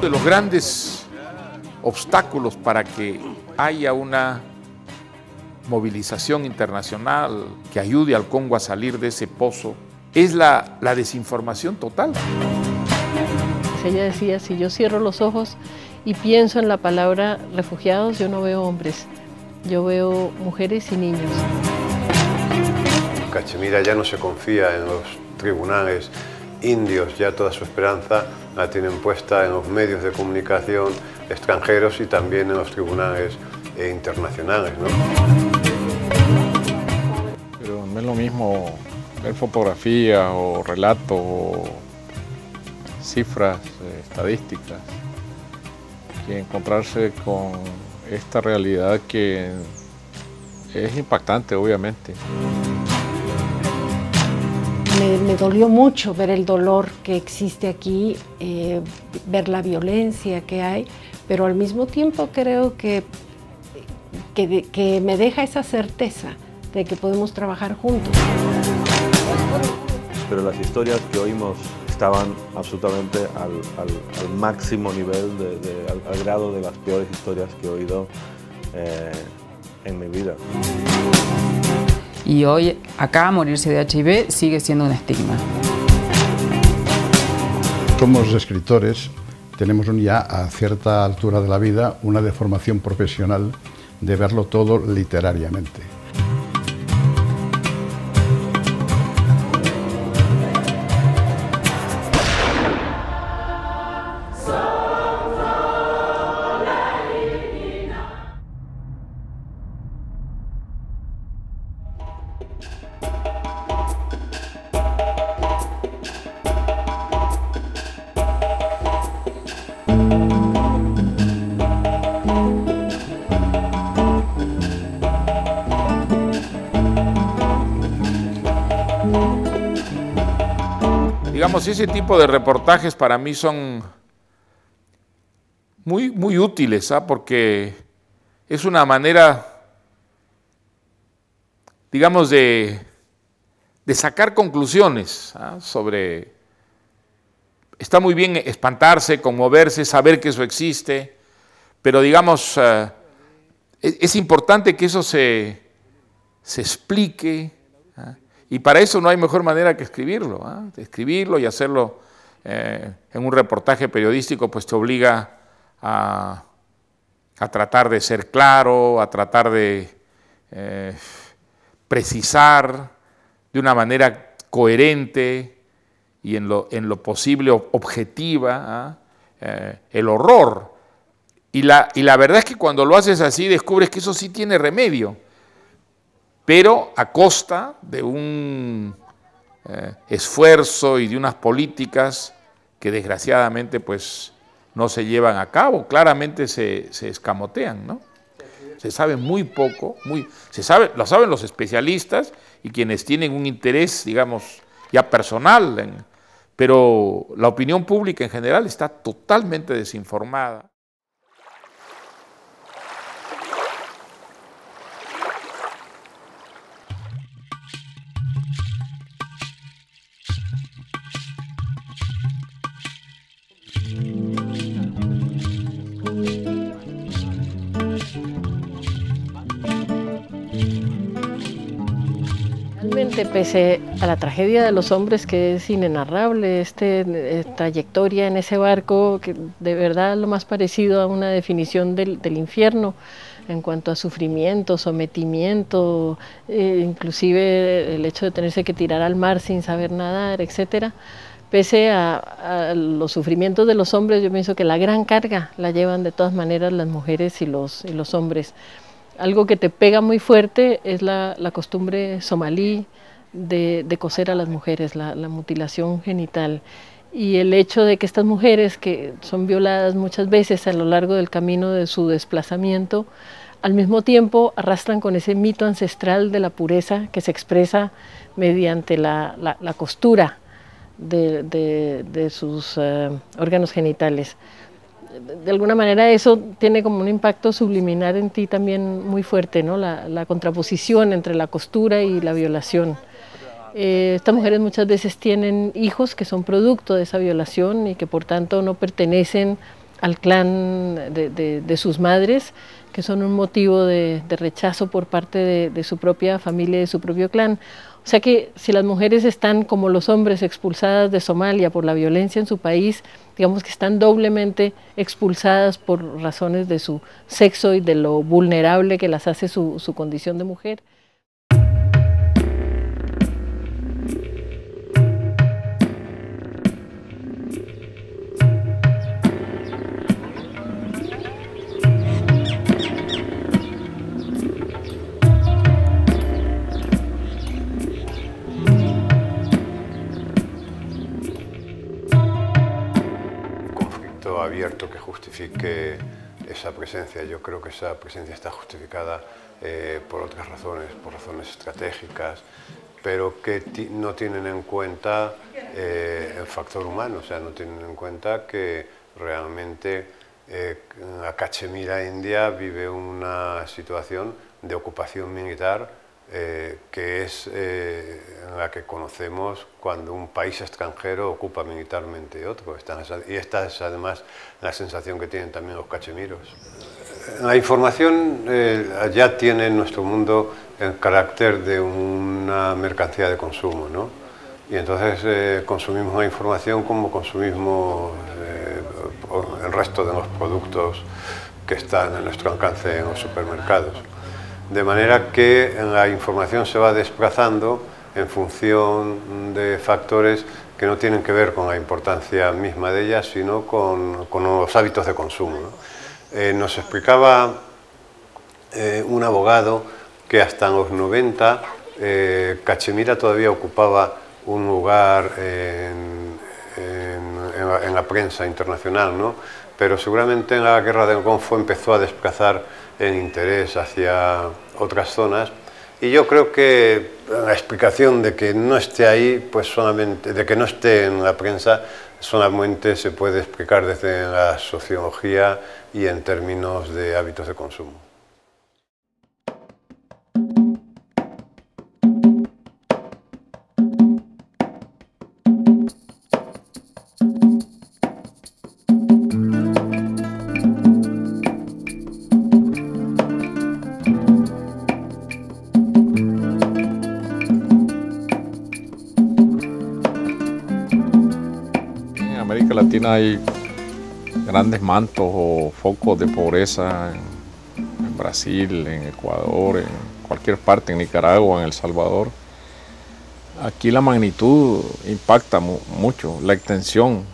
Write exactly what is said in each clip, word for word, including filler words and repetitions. de los grandes obstáculos para que haya una movilización internacional que ayude al Congo a salir de ese pozo es la, la desinformación total. Ella decía, si yo cierro los ojos y pienso en la palabra refugiados, yo no veo hombres, yo veo mujeres y niños. Cachemira ya no se confía en los tribunales indios, ya toda su esperanza la tienen puesta en los medios de comunicación extranjeros y también en los tribunales internacionales, ¿no? Pero no es lo mismo ver fotografías o relatos o cifras, eh, estadísticas, que encontrarse con esta realidad que es impactante, obviamente. Me, me dolió mucho ver el dolor que existe aquí, eh, ver la violencia que hay, pero al mismo tiempo creo que, que, que me deja esa certeza de que podemos trabajar juntos. Pero las historias que oímos estaban absolutamente al, al, al máximo nivel, de, de, al, al grado de las peores historias que he oído eh, en mi vida. Y hoy acá morirse de H I V sigue siendo un estigma. Somos escritores, tenemos ya a cierta altura de la vida una deformación profesional de verlo todo literariamente. Digamos, ese tipo de reportajes para mí son muy, muy útiles, ¿ah? Porque es una manera, digamos, de, de sacar conclusiones, ¿ah? Sobre... Está muy bien espantarse, conmoverse, saber que eso existe, pero digamos, uh, es, es importante que eso se, se explique, ¿ah? Y para eso no hay mejor manera que escribirlo, ¿eh? Escribirlo y hacerlo eh, en un reportaje periodístico, pues te obliga a, a tratar de ser claro, a tratar de eh, precisar de una manera coherente y en lo, en lo posible objetiva, ¿eh? Eh, el horror. Y la, y la verdad es que cuando lo haces así descubres que eso sí tiene remedio, pero a costa de un eh, esfuerzo y de unas políticas que desgraciadamente pues no se llevan a cabo, claramente se, se escamotean, ¿no? Se sabe muy poco, muy, se sabe, lo saben los especialistas y quienes tienen un interés, digamos, ya personal, en, pero la opinión pública en general está totalmente desinformada. Pese a la tragedia de los hombres, que es inenarrable, esta eh, trayectoria en ese barco, que de verdad lo más parecido a una definición del, del infierno en cuanto a sufrimiento, sometimiento, eh, inclusive el hecho de tenerse que tirar al mar sin saber nadar, etcétera. Pese a, a los sufrimientos de los hombres, yo pienso que la gran carga la llevan de todas maneras las mujeres y los, y los hombres. Algo que te pega muy fuerte es la, la costumbre somalí de, de coser a las mujeres, la, la mutilación genital. Y el hecho de que estas mujeres, que son violadas muchas veces a lo largo del camino de su desplazamiento, al mismo tiempo arrastran con ese mito ancestral de la pureza que se expresa mediante la, la, la costura de, de, de sus uh, órganos genitales. De alguna manera eso tiene como un impacto subliminar en ti también muy fuerte, ¿no? La, la contraposición entre la costura y la violación. Eh, estas mujeres muchas veces tienen hijos que son producto de esa violación y que por tanto no pertenecen al clan de, de, de sus madres, que son un motivo de, de rechazo por parte de, de su propia familia, de su propio clan. O sea que si las mujeres están, como los hombres, expulsadas de Somalia por la violencia en su país, digamos que están doblemente expulsadas por razones de su sexo y de lo vulnerable que las hace su, su condición de mujer. Abierto que justifique esa presencia. Yo creo que esa presencia está justificada eh, por otras razones, por razones estratégicas, pero que no tienen en cuenta eh, el factor humano, o sea, no tienen en cuenta que realmente eh, la Cachemira india vive una situación de ocupación militar eh, que es eh, la que conocemos cuando un país extranjero ocupa militarmente otro. Y esta es además la sensación que tienen también los cachemiros. La información eh, ya tiene en nuestro mundo el carácter de una mercancía de consumo, ¿no? Y entonces eh, consumimos la información como consumimos eh, el resto de los productos que están a nuestro alcance en los supermercados. De manera que la información se va desplazando en función de factores que no tienen que ver con la importancia misma de ella, sino con, con los hábitos de consumo, ¿no? Eh, nos explicaba eh, un abogado que hasta en los noventa eh, Cachemira todavía ocupaba un lugar en, en, en, la, en la prensa internacional, ¿no? Pero seguramente en la guerra del Golfo empezó a desplazar el interés hacia otras zonas. Y yo creo que la explicación de que no esté ahí, pues solamente, de que no esté en la prensa, solamente se puede explicar desde la sociología y en términos de hábitos de consumo. Hay grandes mantos o focos de pobreza en, en Brasil, en Ecuador, en cualquier parte, en Nicaragua, en El Salvador. Aquí la magnitud impacta mu mucho, la extensión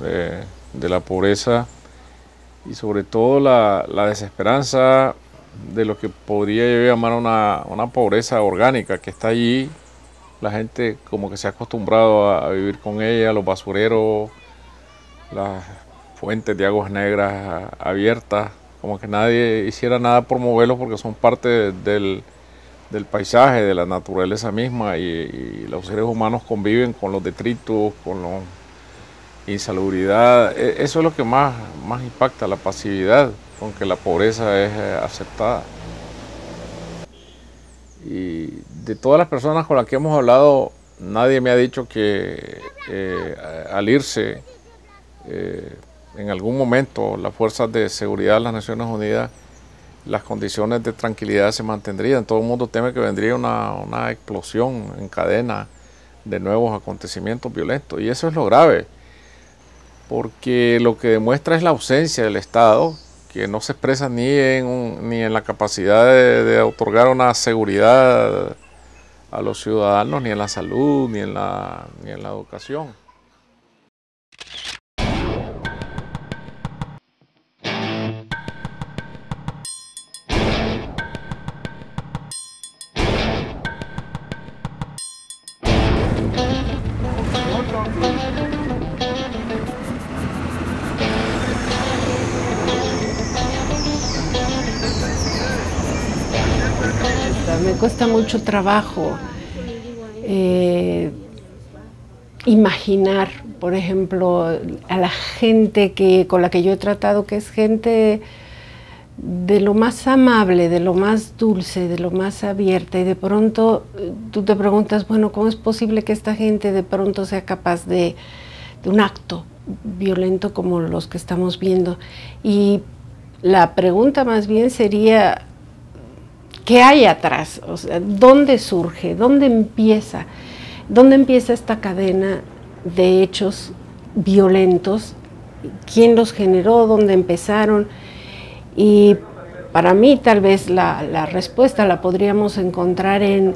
de, de la pobreza y sobre todo la, la desesperanza de lo que podría yo llamar una, una pobreza orgánica que está allí. La gente como que se ha acostumbrado a, a vivir con ella, los basureros, las fuentes de aguas negras abiertas, como que nadie hiciera nada por moverlos porque son parte del, del paisaje, de la naturaleza misma, y, y los seres humanos conviven con los detritos, con la insalubridad. Eso es lo que más, más impacta, la pasividad con que la pobreza es aceptada. Y de todas las personas con las que hemos hablado, nadie me ha dicho que eh, al irse, Eh, en algún momento las fuerzas de seguridad de las Naciones Unidas, las condiciones de tranquilidad se mantendrían. Todo el mundo teme que vendría una, una explosión en cadena de nuevos acontecimientos violentos, y eso es lo grave, porque lo que demuestra es la ausencia del Estado, que no se expresa ni en, un, ni en la capacidad de, de otorgar una seguridad a los ciudadanos, ni en la salud, ni en la, ni en la educación. Me cuesta mucho trabajo eh, imaginar, por ejemplo, a la gente que, con la que yo he tratado, que es gente de lo más amable, de lo más dulce, de lo más abierta, y de pronto tú te preguntas, bueno, ¿cómo es posible que esta gente de pronto sea capaz de, de un acto violento como los que estamos viendo. Y la pregunta más bien sería, ¿qué hay atrás? O sea, ¿dónde surge? ¿Dónde empieza? ¿Dónde empieza esta cadena de hechos violentos? ¿Quién los generó? ¿Dónde empezaron? Y para mí tal vez la, la respuesta la podríamos encontrar en,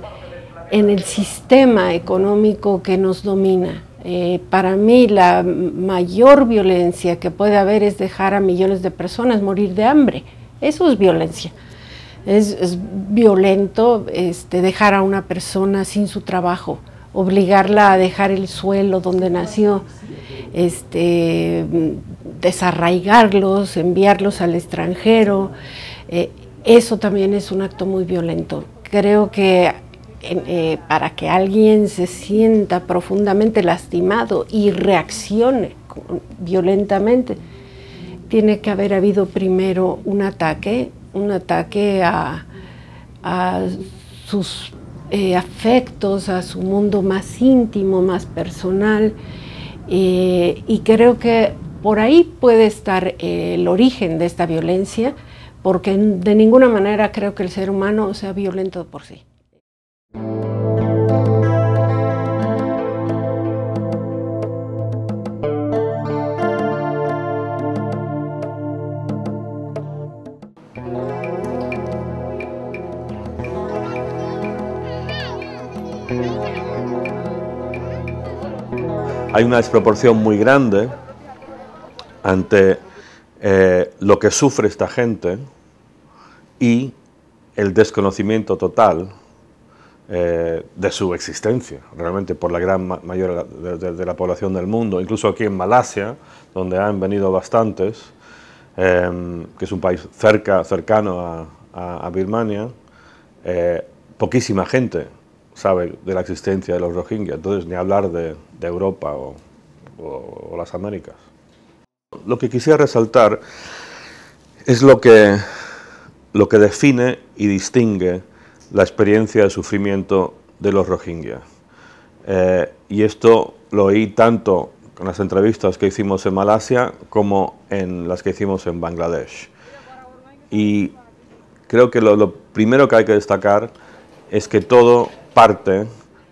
en el sistema económico que nos domina. Eh, para mí la mayor violencia que puede haber es dejar a millones de personas morir de hambre. Eso es violencia. Es, es violento este, dejar a una persona sin su trabajo, obligarla a dejar el suelo donde nació, este, desarraigarlos, enviarlos al extranjero. Eh, eso también es un acto muy violento. Creo que eh, para que alguien se sienta profundamente lastimado y reaccione violentamente, tiene que haber habido primero un ataque, un ataque a, a sus eh, afectos, a su mundo más íntimo, más personal, eh, y creo que por ahí puede estar eh, el origen de esta violencia, porque de ninguna manera creo que el ser humano sea violento por sí. Hay una desproporción muy grande ante eh, lo que sufre esta gente y el desconocimiento total eh, de su existencia, realmente por la gran ma mayoría de, de, de la población del mundo. Incluso aquí en Malasia, donde han venido bastantes, eh, que es un país cerca, cercano a, a, a Birmania, eh, poquísima gente sabe de la existencia de los Rohingya, entonces ni hablar de, de Europa o, o, o las Américas. Lo que quisiera resaltar es lo que, lo que define y distingue la experiencia de sufrimiento de los Rohingya. Eh, y esto lo oí tanto en las entrevistas que hicimos en Malasia como en las que hicimos en Bangladesh. Y creo que lo, lo primero que hay que destacar es que todo parte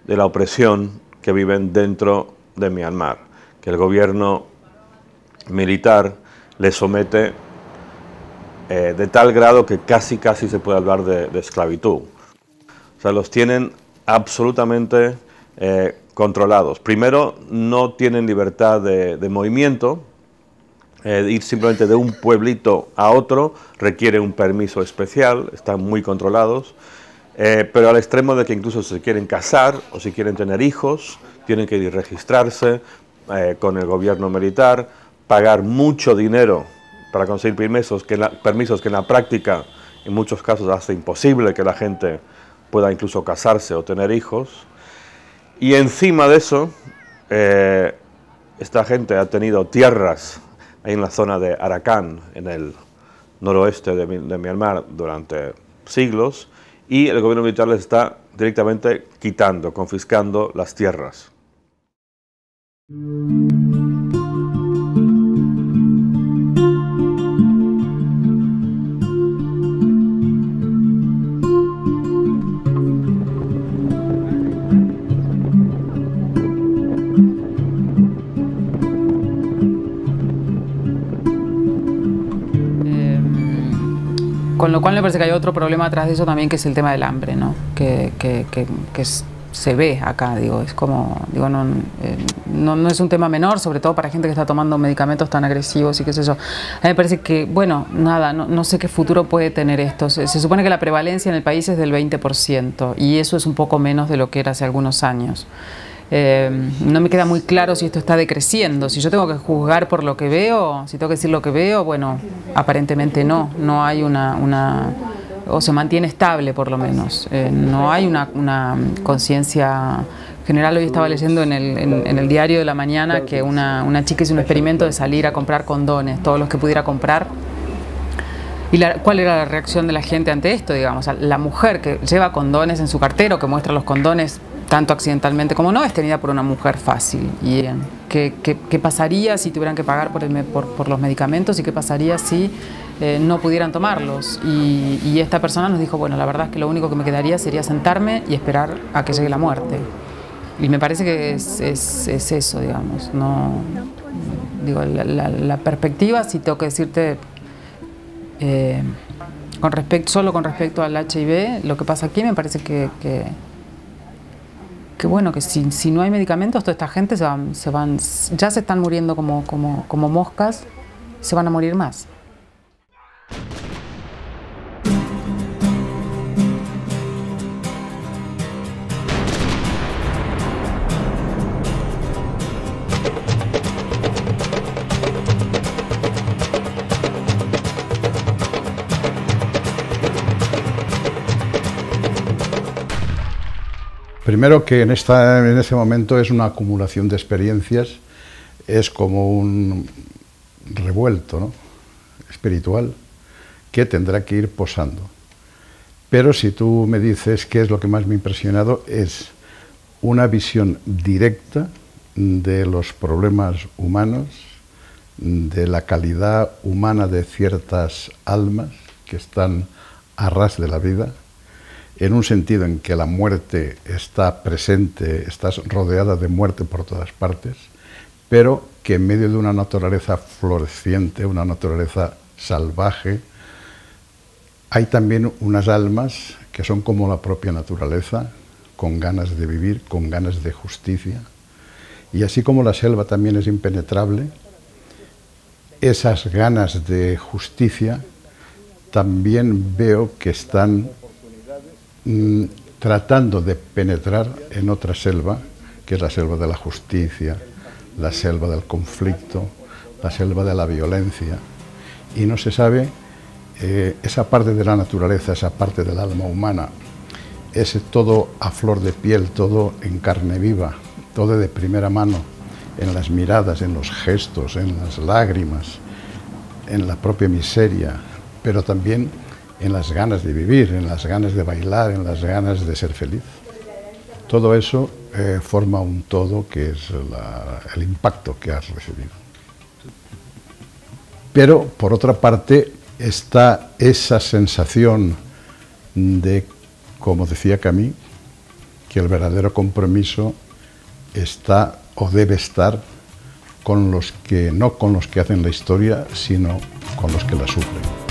de la opresión que viven dentro de Myanmar, que el gobierno militar les somete eh, de tal grado que casi casi se puede hablar de, de esclavitud. O sea, los tienen absolutamente eh, controlados. Primero, no tienen libertad de, de movimiento. Eh, ir simplemente de un pueblito a otro requiere un permiso especial, están muy controlados. Eh, pero al extremo de que incluso si quieren casar o si quieren tener hijos, tienen que ir registrarse eh, con el gobierno militar, pagar mucho dinero para conseguir permisos que, en la, permisos que en la práctica en muchos casos hace imposible que la gente pueda incluso casarse o tener hijos. Y encima de eso, eh, esta gente ha tenido tierras ahí en la zona de Arakán, en el noroeste de, de Myanmar, durante siglos, y el gobierno militar les está directamente quitando, confiscando las tierras. Con lo cual me parece que hay otro problema atrás de eso también, que es el tema del hambre, ¿no? Que, que, que, que se ve acá, digo, es como, digo, no, eh, no, no es un tema menor, sobre todo para gente que está tomando medicamentos tan agresivos y qué sé yo. A mí me parece que, bueno, nada, no, no sé qué futuro puede tener esto. Se, se supone que la prevalencia en el país es del veinte por ciento y eso es un poco menos de lo que era hace algunos años. Eh, no me queda muy claro si esto está decreciendo. Si yo tengo que juzgar por lo que veo, si tengo que decir lo que veo, bueno, aparentemente no, no hay una, una o se mantiene estable por lo menos, eh, no hay una, una conciencia general. Hoy estaba leyendo en el, en, en el diario de la mañana que una, una chica hizo un experimento de salir a comprar condones, todos los que pudiera comprar. ¿Y la, cuál era la reacción de la gente ante esto, digamos? La mujer que lleva condones en su cartero, que muestra los condones tanto accidentalmente como no, es tenida por una mujer fácil. Y, ¿qué, qué, qué pasaría si tuvieran que pagar por, el, por, por los medicamentos y qué pasaría si eh, no pudieran tomarlos? Y, y esta persona nos dijo, bueno, la verdad es que lo único que me quedaría sería sentarme y esperar a que llegue la muerte. Y me parece que es, es, es eso, digamos. No, digo, la, la, la perspectiva, si tengo que decirte, eh, con respecto, solo con respecto al H I V, lo que pasa aquí me parece que... que que bueno, que si, si no hay medicamentos, toda esta gente se van, se van, ya se están muriendo como, como, como moscas, se van a morir más. Primero que en, esta, en ese momento es una acumulación de experiencias, es como un revuelto, ¿no?, espiritual que tendrá que ir posando. Pero si tú me dices qué es lo que más me ha impresionado, es una visión directa de los problemas humanos, de la calidad humana de ciertas almas que están a ras de la vida, en un sentido en que la muerte está presente, estás rodeada de muerte por todas partes, pero que en medio de una naturaleza floreciente, una naturaleza salvaje, hay también unas almas que son como la propia naturaleza, con ganas de vivir, con ganas de justicia. Y así como la selva también es impenetrable, esas ganas de justicia también veo que están tratando de penetrar en otra selva, que es la selva de la justicia, la selva del conflicto, la selva de la violencia, y no se sabe eh, esa parte de la naturaleza, esa parte del alma humana, ese todo a flor de piel, todo en carne viva, todo de primera mano, en las miradas, en los gestos, en las lágrimas, en la propia miseria, pero también en las ganas de vivir, en las ganas de bailar, en las ganas de ser feliz. Todo eso eh, forma un todo que es la, el impacto que has recibido. Pero, por otra parte, está esa sensación de, como decía Camí, que el verdadero compromiso está o debe estar con los que, no con los que hacen la historia, sino con los que la sufren.